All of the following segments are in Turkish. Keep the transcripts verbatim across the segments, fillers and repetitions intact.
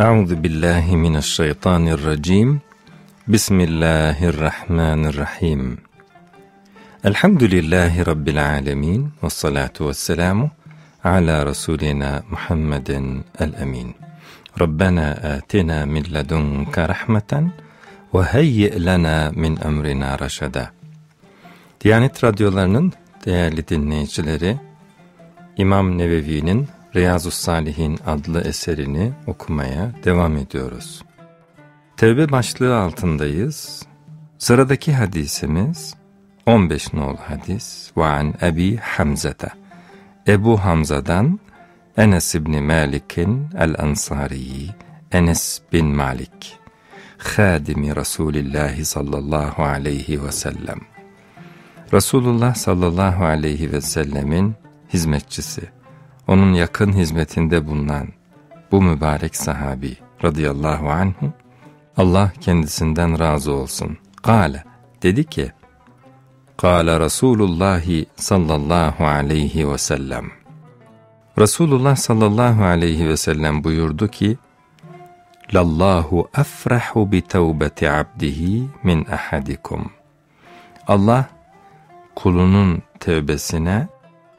Euzubillahimineşşeytanirracim. Bismillahirrahmanirrahim. Elhamdülillahi Rabbil alemin. Vessalatu vesselamu ala Resulina Muhammedin el-emin. Rabbena atina min ledunke rahmeten ve heyyi' lana min emrina reşeda. Diyanet Radyoları'nın değerli dinleyicileri, İmam Nevevi'nin Riyazus Salihin adlı eserini okumaya devam ediyoruz. Tevbe başlığı altındayız. Sıradaki hadisimiz on beş nol hadis. Ve an Ebi Hamza'da, Ebu Hamza'dan Enes İbn Malik'in el-Ansariyi, Enes bin Malik, Khadimi Resulullah sallallahu aleyhi ve sellem, Resulullah sallallahu aleyhi ve sellemin hizmetçisi, onun yakın hizmetinde bulunan bu mübarek sahabi radıyallahu anhu, Allah kendisinden razı olsun. Kâle, dedi ki, Kâle Resulullah sallallahu aleyhi ve sellem, Resulullah sallallahu aleyhi ve sellem buyurdu ki, Lallahu afrahu bi tevbeti abdihi min ahadikum. Allah kulunun tevbesine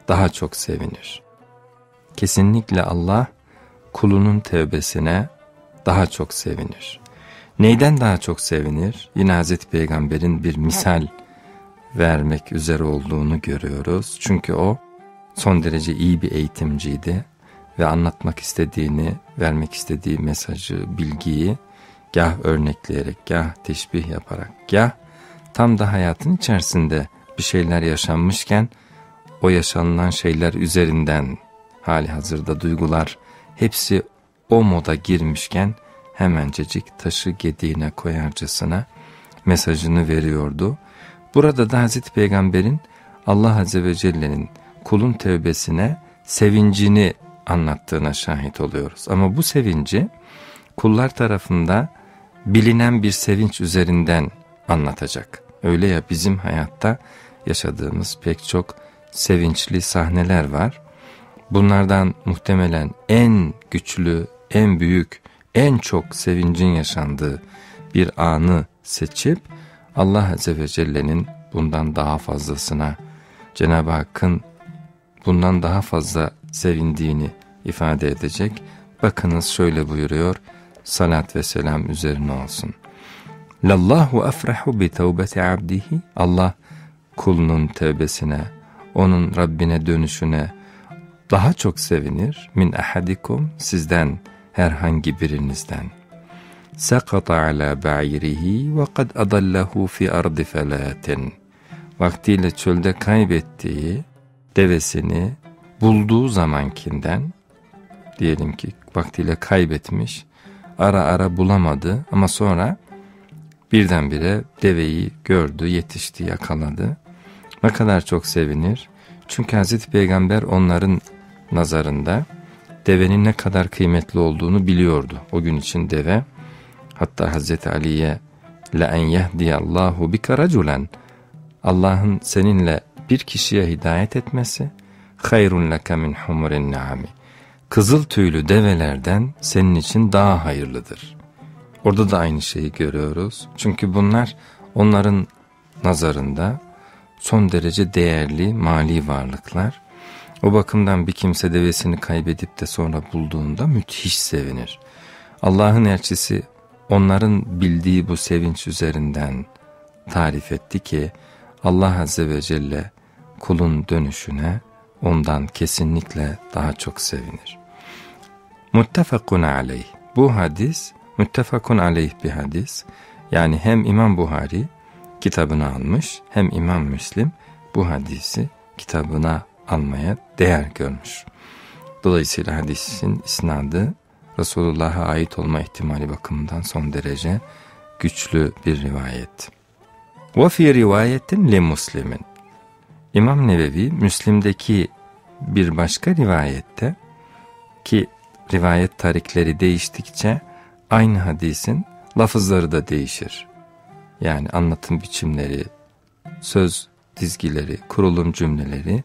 daha çok sevinir. Kesinlikle Allah kulunun tevbesine daha çok sevinir. Neyden daha çok sevinir? Yine Hazreti Peygamber'in bir misal vermek üzere olduğunu görüyoruz. Çünkü o son derece iyi bir eğitimciydi ve anlatmak istediğini, vermek istediği mesajı, bilgiyi gah örnekleyerek, gah teşbih yaparak, gah tam da hayatın içerisinde bir şeyler yaşanmışken o yaşanılan şeyler üzerinden halihazırda duygular hepsi o moda girmişken hemencecik taşı gediğine koyarcasına mesajını veriyordu. Burada da Hazreti Peygamber'in Allah Azze ve Celle'nin kulun tevbesine sevincini anlattığına şahit oluyoruz. Ama bu sevinci kullar tarafında bilinen bir sevinç üzerinden anlatacak. Öyle ya, bizim hayatta yaşadığımız pek çok sevinçli sahneler var. Bunlardan muhtemelen en güçlü, en büyük, en çok sevincin yaşandığı bir anı seçip Allah Azze ve Celle'nin bundan daha fazlasına, Cenab-ı Hakk'ın bundan daha fazla sevindiğini ifade edecek. Bakınız şöyle buyuruyor, salat ve selam üzerine olsun. Lallahu afrahu bi tevbeti abdihi. Allah kulunun tevbesine, onun Rabbine dönüşüne daha çok sevinir. Min ahadikum, sizden herhangi birinizden. Sakata ala ba'irihi ve kad adallahu fi ardi felatin. Vaktiyle çölde kaybettiği devesini bulduğu zamankinden, diyelim ki vaktiyle kaybetmiş, ara ara bulamadı ama sonra birdenbire deveyi gördü, yetişti, yakaladı. Ne kadar çok sevinir. Çünkü Hazreti Peygamber onların nazarında devenin ne kadar kıymetli olduğunu biliyordu. O gün için deve, hatta Hazreti Ali'ye لَاَنْ يَهْدِيَ اللّٰهُ بِكَ رَجُلًا, Allah'ın seninle bir kişiye hidayet etmesi خَيْرٌ لَكَ مِنْ حُمُرِ النَّعَمِ, kızıl tüylü develerden senin için daha hayırlıdır. Orada da aynı şeyi görüyoruz. Çünkü bunlar onların nazarında son derece değerli mali varlıklar. O bakımdan bir kimse devesini kaybedip de sonra bulduğunda müthiş sevinir. Allah'ın elçisi onların bildiği bu sevinç üzerinden tarif etti ki Allah Azze ve Celle kulun dönüşüne ondan kesinlikle daha çok sevinir. Muttefakun aleyh. Bu hadis muttefakun aleyh bir hadis. Yani hem İmam Buhari kitabına almış, hem İmam Müslim bu hadisi kitabına almaya değer görmüş. Dolayısıyla hadisin isnadı Resulullah'a ait olma ihtimali bakımından son derece güçlü bir rivayet. Ve fi rivayetin li Muslimin. İmam Nevevi Müslim'deki bir başka rivayette, ki rivayet tarikleri değiştikçe aynı hadisin lafızları da değişir. Yani anlatım biçimleri, söz dizgileri, kurulum cümleleri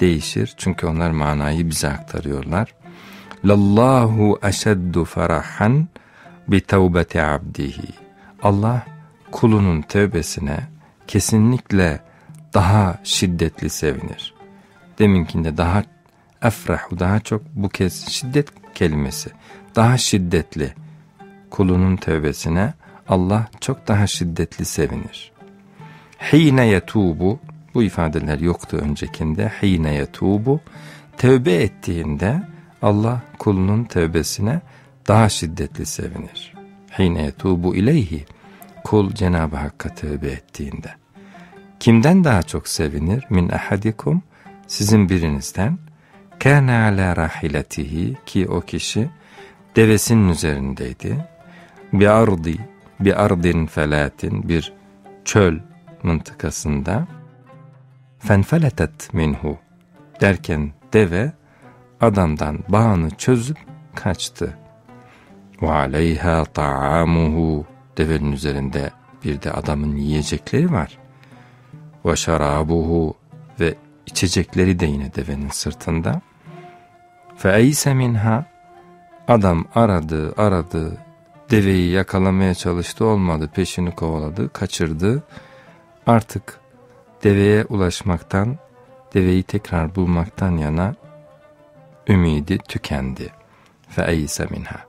değişir. Çünkü onlar manayı bize aktarıyorlar. Lallahu eşeddu ferahan bi tevbeti abdihi. Allah kulunun tövbesine kesinlikle daha şiddetli sevinir. Deminkinde daha efrahu, daha çok, bu kez şiddet kelimesi. Daha şiddetli kulunun tövbesine Allah çok daha şiddetli sevinir. Hîne yetûbu, bu ifadeler yoktu öncekinde. Hîne yetûbu, tövbe ettiğinde Allah kulunun tövbesine daha şiddetli sevinir. Hîne yetûbu ileyhi, kul Cenab-ı Hakk'a tövbe ettiğinde. Kimden daha çok sevinir? Min ahadikum, sizin birinizden. Kâne alâ rahiletihi, ki o kişi devesinin üzerindeydi. Bi ardi, bi ardin felatin, bir çöl mıntıkasında. Fenfeletet minhu, derken deve adamdan bağını çözüp kaçtı. Ve aleyha ta'amuhu, devenin üzerinde bir de adamın yiyecekleri var. Ve şarabuhu, ve içecekleri de yine devenin sırtında. Feeyse minha, adam aradı aradı, deveyi yakalamaya çalıştı, olmadı, peşini kovaladı, kaçırdı. Artık deveye ulaşmaktan, deveyi tekrar bulmaktan yana ümidi tükendi. Feeyse minha,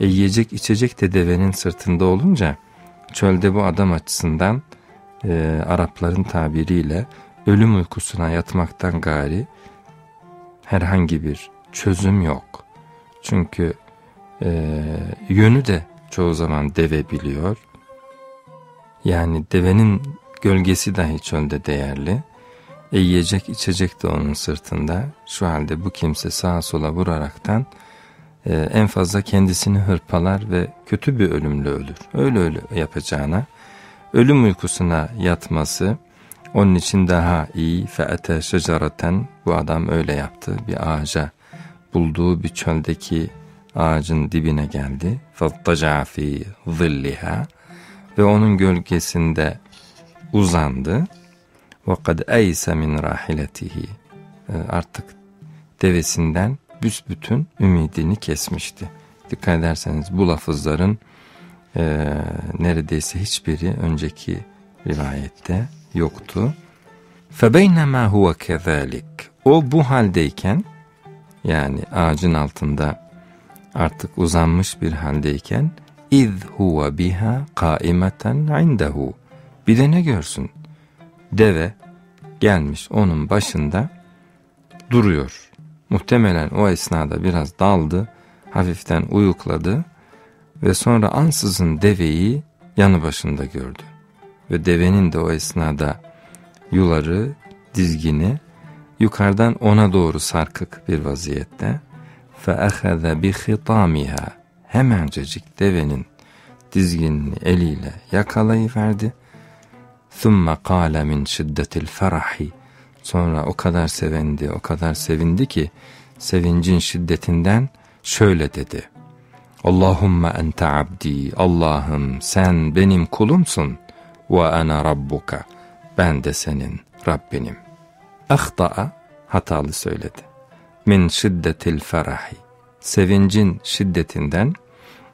e, yiyecek içecek de devenin sırtında olunca çölde bu adam açısından e, Arapların tabiriyle ölüm uykusuna yatmaktan gari herhangi bir çözüm yok. Çünkü e, yönü de çoğu zaman deve biliyor. Yani devenin gölgesi dahi çölde değerli. E, yiyecek içecek de onun sırtında. Şu halde bu kimse sağa sola vuraraktan e, en fazla kendisini hırpalar ve kötü bir ölümle ölür. Öyle öyle yapacağına ölüm uykusuna yatması onun için daha iyi. Fe'ete şecereten, bu adam öyle yaptı. Bir ağaca, bulduğu bir çöldeki ağacın dibine geldi. Fattaca fi zilliha, ve onun gölgesinde uzandı. Ve kad eyse min rahiletihi, artık devesinden büsbütün ümidini kesmişti. Dikkat ederseniz bu lafızların e, neredeyse hiçbiri önceki rivayette yoktu. فَبَيْنَمَا هُوَ كَذَٰلِكَ, o bu haldeyken, yani ağacın altında artık uzanmış bir haldeyken, اِذْ هُوَ بِهَا قَائِمَةً عِنْدَهُ, bir de ne görsün, deve gelmiş onun başında duruyor. Muhtemelen o esnada biraz daldı, hafiften uyukladı ve sonra ansızın deveyi yanı başında gördü. Ve devenin de o esnada yuları, dizgini yukarıdan ona doğru sarkık bir vaziyette. فَأَخَذَ بِخِطَامِهَا, hemencecik devenin dizginini eliyle yakalayıverdi. ثُمَّ قَالَ مِنْ شِدَّةِ الْفَرَحِ, sonra o kadar sevindi, o kadar sevindi ki sevincin şiddetinden şöyle dedi. اللّٰهُمَّ اَنْتَ عَبْدِي, Allah'ım sen benim kulumsun. Ve ana rabbuka, ben de senin Rabbinim. Ahta'a, hatalı söyledi. Min şiddetil ferahi, sevincin şiddetinden.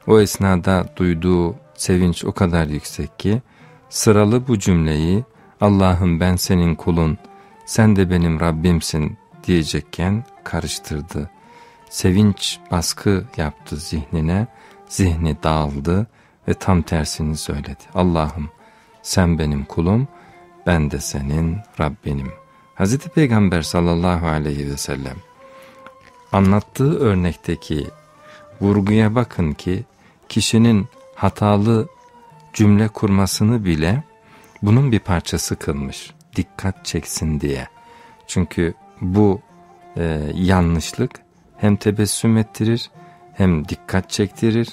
O esnada duyduğu sevinç o kadar yüksek ki sıralı bu cümleyi Allah'ım ben senin kulun, sen de benim Rabbimsin diyecekken karıştırdı. Sevinç baskı yaptı zihnine, zihni dağıldı ve tam tersini söyledi. Allah'ım sen benim kulum, ben de senin Rabbinim. Hazreti Peygamber sallallahu aleyhi ve sellem anlattığı örnekteki vurguya bakın ki kişinin hatalı cümle kurmasını bile bunun bir parçası kılmış. Dikkat çeksin diye. Çünkü bu e, yanlışlık hem tebessüm ettirir hem dikkat çektirir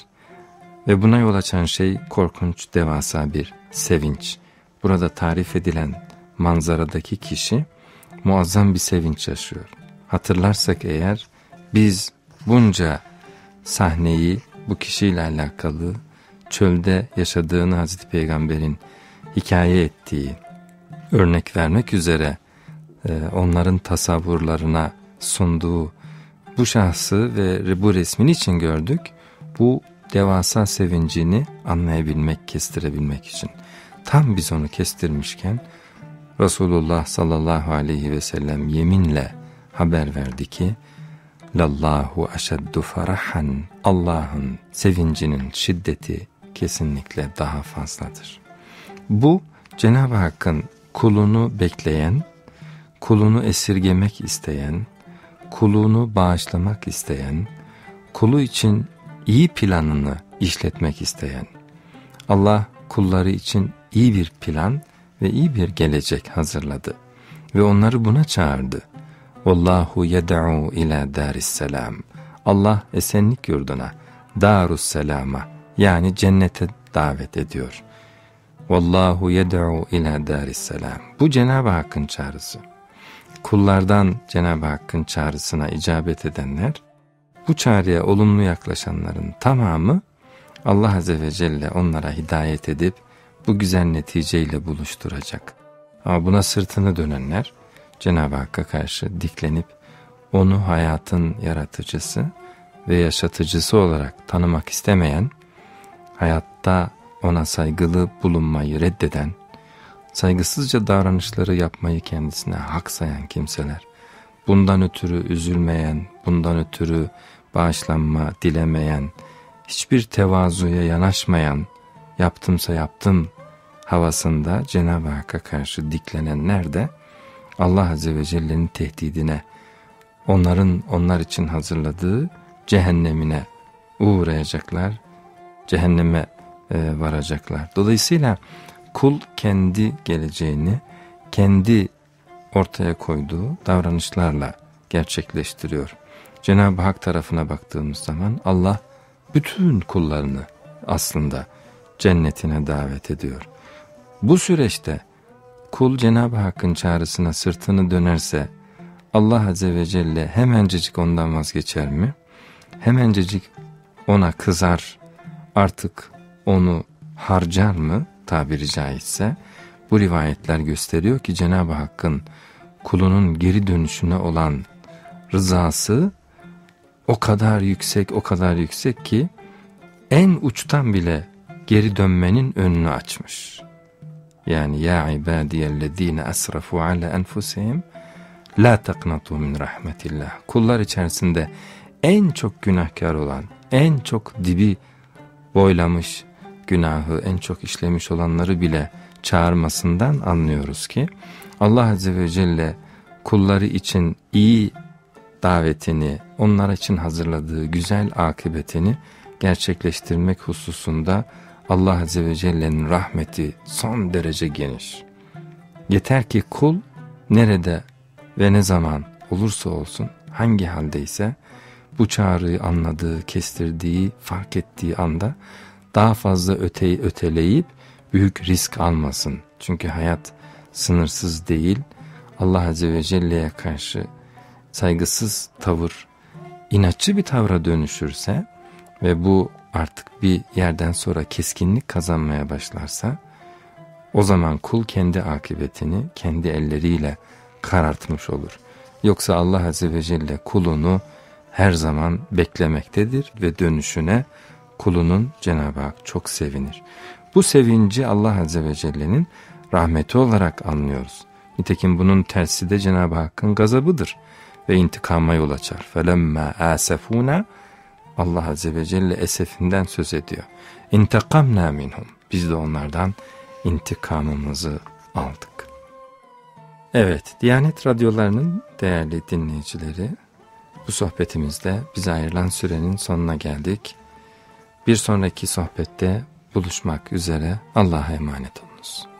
ve buna yol açan şey korkunç, devasa bir sevinç. Burada tarif edilen manzaradaki kişi muazzam bir sevinç yaşıyor. Hatırlarsak eğer biz bunca sahneyi bu kişiyle alakalı çölde yaşadığını Hazreti Peygamber'in hikaye ettiği, örnek vermek üzere onların tasavvurlarına sunduğu bu şahsı ve bu resmin için gördük. Bu devasa sevincini anlayabilmek, kestirebilmek için. Tam biz onu kestirmişken Resulullah sallallahu aleyhi ve sellem yeminle haber verdi ki "Lallahu eşeddu farahan", Allah'ın sevincinin şiddeti kesinlikle daha fazladır. Bu Cenab-ı Hakk'ın kulunu bekleyen, kulunu esirgemek isteyen, kulunu bağışlamak isteyen, kulu için iyi planını işletmek isteyen, Allah kulları için iyi bir plan ve iyi bir gelecek hazırladı ve onları buna çağırdı. Vallahu yed'u ila darus selam. Allah esenlik yurduna, Darus selama, yani cennete davet ediyor. Vallahu yed'u ila darus selam. Bu Cenab-ı Hakk'ın çağrısı. Kullardan Cenab-ı Hakk'ın çağrısına icabet edenler, bu çağrıya olumlu yaklaşanların tamamı Allah Azze ve Celle onlara hidayet edip bu güzel neticeyle buluşturacak. Ama buna sırtını dönenler Cenab-ı Hakk'a karşı diklenip onu hayatın yaratıcısı ve yaşatıcısı olarak tanımak istemeyen, hayatta ona saygılı bulunmayı reddeden, saygısızca davranışları yapmayı kendisine hak sayan kimseler, bundan ötürü üzülmeyen, bundan ötürü bağışlanma dilemeyen, hiçbir tevazuya yanaşmayan, yaptımsa yaptım havasında Cenab-ı Hakk'a karşı diklenenler de Allah Azze ve Celle'nin tehdidine, onların onlar için hazırladığı cehennemine uğrayacaklar, cehenneme e, varacaklar. Dolayısıyla kul kendi geleceğini, kendi ortaya koyduğu davranışlarla gerçekleştiriyor. Cenab-ı Hak tarafına baktığımız zaman Allah bütün kullarını aslında cennetine davet ediyor. Bu süreçte kul Cenab-ı Hakk'ın çağrısına sırtını dönerse Allah Azze ve Celle hemencecik ondan vazgeçer mi? Hemencecik ona kızar, artık onu harcar mı tabiri caizse? Bu rivayetler gösteriyor ki Cenab-ı Hakk'ın kulunun geri dönüşüne olan rızası o kadar yüksek, o kadar yüksek ki en uçtan bile geri dönmenin önünü açmış. Yani ya ibadiyellezine esrafu ala enfusihim la taqnatu min rahmetillah. Kullar içerisinde en çok günahkar olan, en çok dibi boylamış, günahı en çok işlemiş olanları bile çağırmasından anlıyoruz ki Allah Azze ve Celle kulları için iyi davetini, onlar için hazırladığı güzel akıbetini gerçekleştirmek hususunda Allah Azze ve Celle'nin rahmeti son derece geniş. Yeter ki kul nerede ve ne zaman olursa olsun, hangi haldeyse bu çağrıyı anladığı, kestirdiği, fark ettiği anda daha fazla öteyi öteleyip büyük risk almasın. Çünkü hayat sınırsız değil. Allah Azze ve Celle'ye karşı saygısız tavır, inatçı bir tavra dönüşürse ve bu artık bir yerden sonra keskinlik kazanmaya başlarsa, o zaman kul kendi akıbetini kendi elleriyle karartmış olur. Yoksa Allah Azze ve Celle kulunu her zaman beklemektedir ve dönüşüne kulunun Cenab-ı Hak çok sevinir. Bu sevinci Allah Azze ve Celle'nin rahmeti olarak anlıyoruz. Nitekim bunun tersi de Cenab-ı Hakk'ın gazabıdır ve intikama yol açar. فَلَمَّا آسَفُونَا, Allah Azze ve Celle esefinden söz ediyor. İntekamna minhum, biz de onlardan intikamımızı aldık. Evet, Diyanet Radyoları'nın değerli dinleyicileri, bu sohbetimizde bize ayrılan sürenin sonuna geldik. Bir sonraki sohbette buluşmak üzere, Allah'a emanet olunuz.